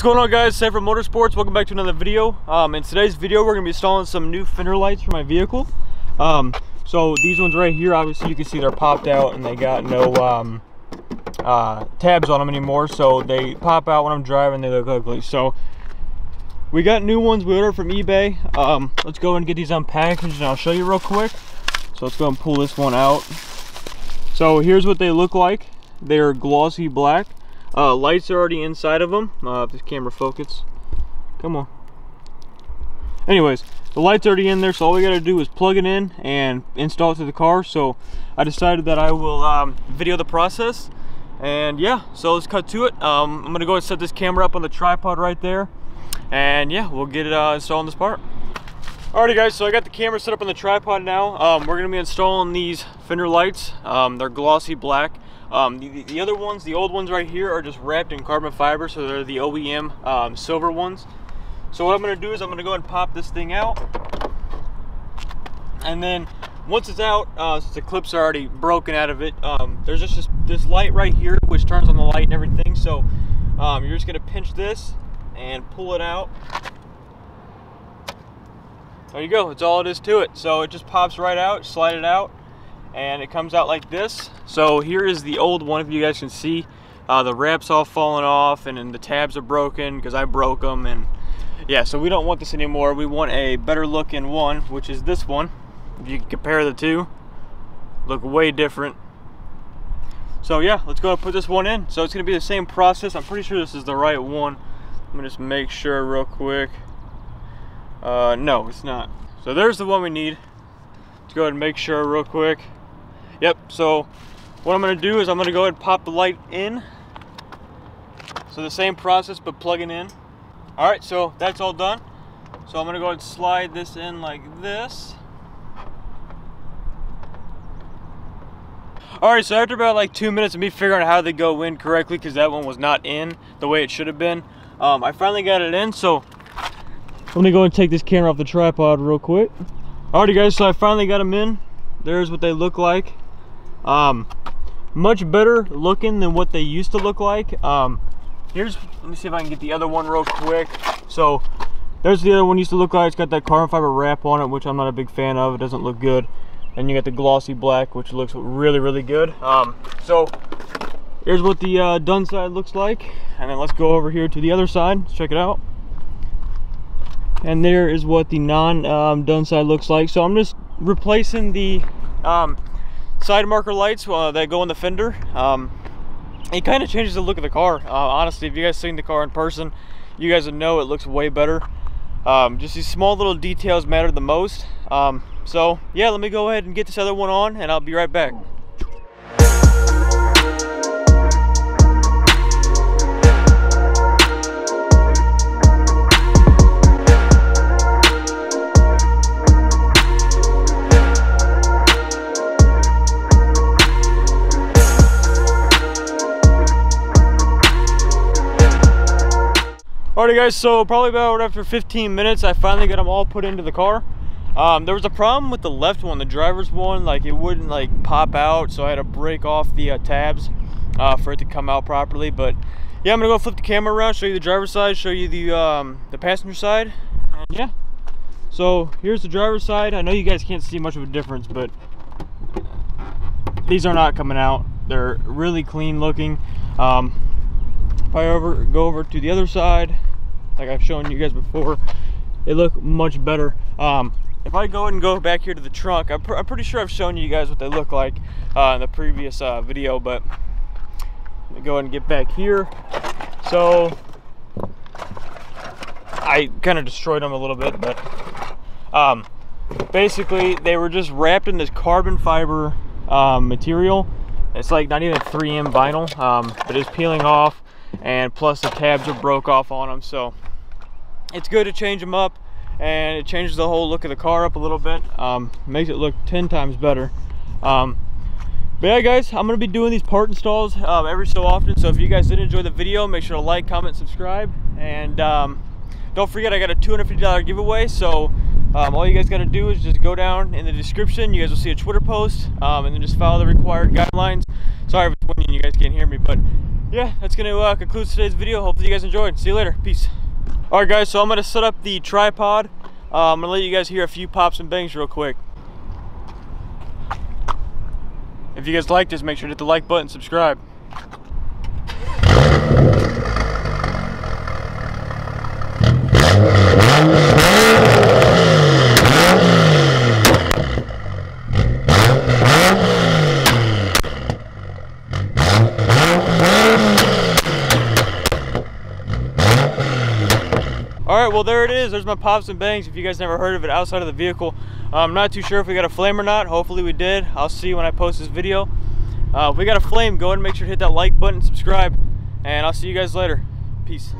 What's going on, guys? Sam from Motorsports. Welcome back to another video. In today's video, we're gonna be installing some new fender lights for my vehicle. So these ones right here, obviously you can see they're popped out and they got no tabs on them anymore. So they pop out when I'm driving, they look ugly. So we got new ones we ordered from eBay. Let's go and get these unpackaged and I'll show you real quick. So let's go and pull this one out. So here's what they look like. They're glossy black. Lights are already inside of them. If this camera focus, come on. Anyways, the light's already in there, so all we gotta do is plug it in and install it to the car. So I decided that I will video the process, and yeah, so let's cut to it. I'm gonna go and set this camera up on the tripod right there, and yeah, we'll get it installing this part. Alrighty guys, so I got the camera set up on the tripod now. We're gonna be installing these fender lights. They're glossy black. The other ones, the old ones right here, are just wrapped in carbon fiber, so they're the OEM silver ones. So what I'm going to do is I'm going to go and pop this thing out, and then once it's out, since the clips are already broken out of it, there's just this light right here which turns on the light and everything. So you're just going to pinch this and pull it out. There you go, that's all it is to it. So it just pops right out, slide it out, and it comes out like this. So here is the old one, if you guys can see. The wrap's all fallen off, and then the tabs are broken because I broke them, and yeah, so we don't want this anymore. We want a better looking one, which is this one. If you can compare the two, look way different. So yeah, let's go and put this one in. So it's gonna be the same process. I'm pretty sure this is the right one. Let me just make sure real quick. No, it's not. So there's the one we need. Let's go ahead and make sure real quick. Yep, so what I'm going to do is I'm going to go ahead and pop the light in. So the same process, but plugging in. Alright, so that's all done. So I'm going to go ahead and slide this in like this. Alright, so after about like 2 minutes of me figuring out how they go in correctly, because that one was not in the way it should have been, I finally got it in. So I'm going to go and take this camera off the tripod real quick. Alrighty guys, so I finally got them in. There's what they look like. Much better looking than what they used to look like. Let me see if I can get the other one real quick. So there's the other one used to look like. It's got that carbon fiber wrap on it, which I'm not a big fan of. It doesn't look good. And you got the glossy black, which looks really, really good. So here's what the done side looks like. And then let's go over here to the other side. Let's check it out. And there is what the non-done side looks like. So I'm just replacing the side marker lights that go on the fender. It kind of changes the look of the car. Honestly, if you guys seen the car in person, you guys would know it looks way better. Just these small little details matter the most. So yeah, let me go ahead and get this other one on, and I'll be right back. Alrighty guys, so probably about after 15 minutes, I finally got them all put into the car. There was a problem with the left one, the driver's one, like it wouldn't like pop out, so I had to break off the tabs for it to come out properly. But yeah, I'm gonna go flip the camera around, show you the driver's side, show you the passenger side, and yeah. So here's the driver's side. I know you guys can't see much of a difference, but these are not coming out. They're really clean looking. If I go over to the other side, like I've shown you guys before, it look much better. If I go back here to the trunk, I'm pretty sure I've shown you guys what they look like in the previous video, but let me go ahead and get back here. So I kind of destroyed them a little bit, but basically they were just wrapped in this carbon fiber material. It's like not even 3M vinyl, but it's peeling off, and plus the tabs are broke off on them. So it's good to change them up, and it changes the whole look of the car up a little bit. Makes it look 10 times better. But yeah guys, I'm gonna be doing these part installs every so often, so if you guys did enjoy the video, make sure to like, comment, subscribe, and don't forget I got a $250 giveaway. So all you guys got to do is just go down in the description, you guys will see a Twitter post, and then just follow the required guidelines. Sorry if it's windy and you guys can't hear me, but yeah, that's gonna conclude today's video. Hopefully you guys enjoyed. See you later. Peace. All right guys, so I'm gonna set up the tripod. I'm gonna let you guys hear a few pops and bangs real quick. If you guys like this, make sure to hit the like button, subscribe. Alright, well there it is. There's my pops and bangs. If you guys never heard of it outside of the vehicle, I'm not too sure if we got a flame or not. Hopefully we did. I'll see when I post this video. If we got a flame, go ahead and make sure to hit that like button, subscribe, and I'll see you guys later. Peace.